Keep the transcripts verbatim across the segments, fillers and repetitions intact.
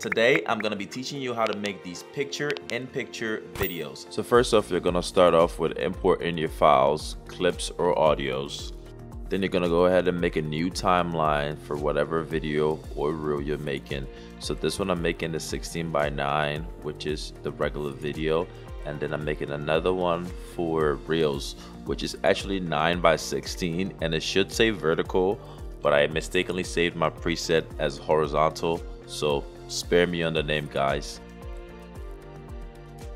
Today, I'm gonna be teaching you how to make these picture in picture videos. So first off, you're gonna start off with importing your files, clips or audios. Then you're gonna go ahead and make a new timeline for whatever video or reel you're making. So this one I'm making is sixteen by nine, which is the regular video. And then I'm making another one for reels, which is actually nine by sixteen, and it should say vertical, but I mistakenly saved my preset as horizontal. So spare me on the name, guys.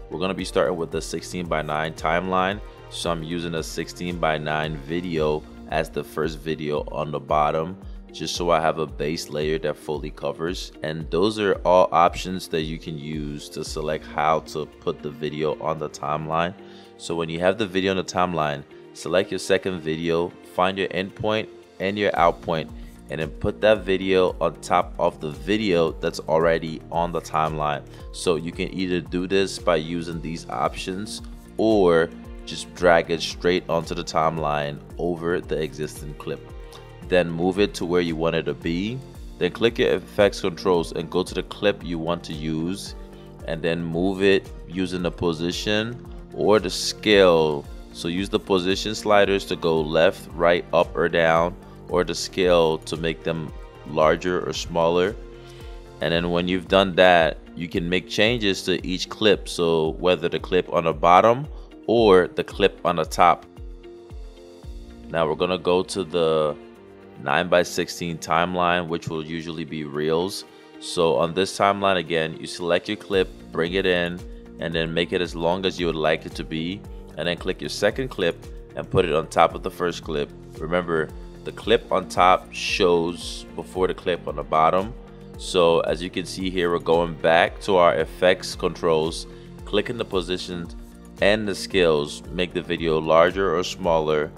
We're gonna be starting with the sixteen by nine timeline. So I'm using a sixteen by nine video as the first video on the bottom, just so I have a base layer that fully covers. And those are all options that you can use to select how to put the video on the timeline. So when you have the video on the timeline, select your second video, find your endpoint and your out point, and then put that video on top of the video that's already on the timeline. So you can either do this by using these options or just drag it straight onto the timeline over the existing clip. Then move it to where you want it to be. Then click your effects controls and go to the clip you want to use, and then move it using the position or the scale. So use the position sliders to go left, right, up or down, or the scale to make them larger or smaller. And then when you've done that, you can make changes to each clip. So whether the clip on the bottom or the clip on the top. Now we're gonna go to the nine by sixteen timeline, which will usually be reels. So on this timeline again, you select your clip, bring it in, and then make it as long as you would like it to be, and then click your second clip and put it on top of the first clip. Remember, the clip on top shows before the clip on the bottom. So as you can see here, we're going back to our effects controls, clicking the positions and the scales, make the video larger or smaller,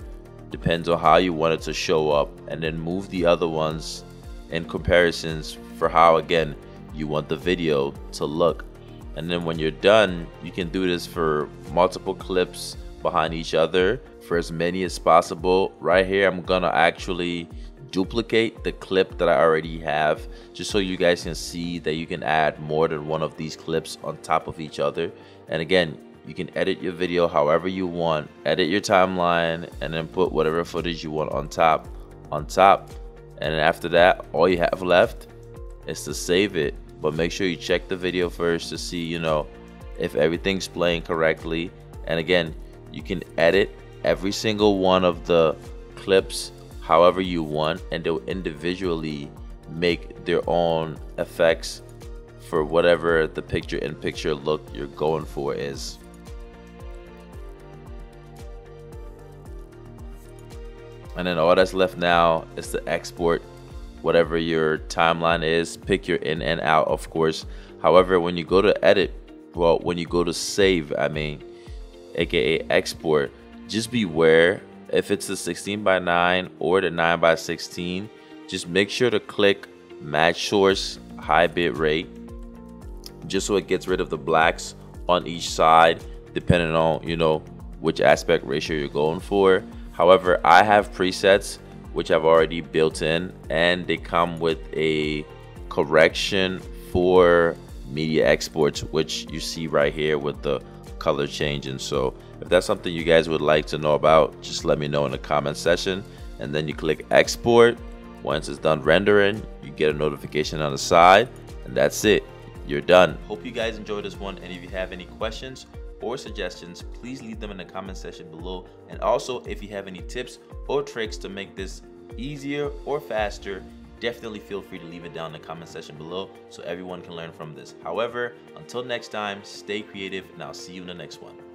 depends on how you want it to show up, and then move the other ones in comparisons for how, again, you want the video to look. And then when you're done, you can do this for multiple clips behind each other for as many as possible. Right here, I'm gonna actually duplicate the clip that I already have, just so you guys can see that you can add more than one of these clips on top of each other. And again, you can edit your video however you want, edit your timeline, and then put whatever footage you want on top, on top. And then after that, all you have left is to save it. But make sure you check the video first to see, you know, if everything's playing correctly. And again, you can edit every single one of the clips however you want, and they'll individually make their own effects for whatever the picture in picture look you're going for is. And then all that's left now is to export whatever your timeline is. Pick your in and out, of course. However, when you go to edit, well, when you go to save, I mean, A K A export, just beware if it's the sixteen by nine or the nine by sixteen, just make sure to click match source high bit rate, just so it gets rid of the blacks on each side, depending on, you know, which aspect ratio you're going for. However, I have presets which I've already built in, and they come with a correction for media exports, which you see right here with the color changing. So if that's something you guys would like to know about, just let me know in the comment section. And then you click export. Once it's done rendering, you get a notification on the side, and that's it, you're done. Hope you guys enjoyed this one, and if you have any questions or suggestions, please leave them in the comment section below. And also, if you have any tips or tricks to make this easier or faster, definitely feel free to leave it down in the comment section below so everyone can learn from this. However, until next time, stay creative, and I'll see you in the next one.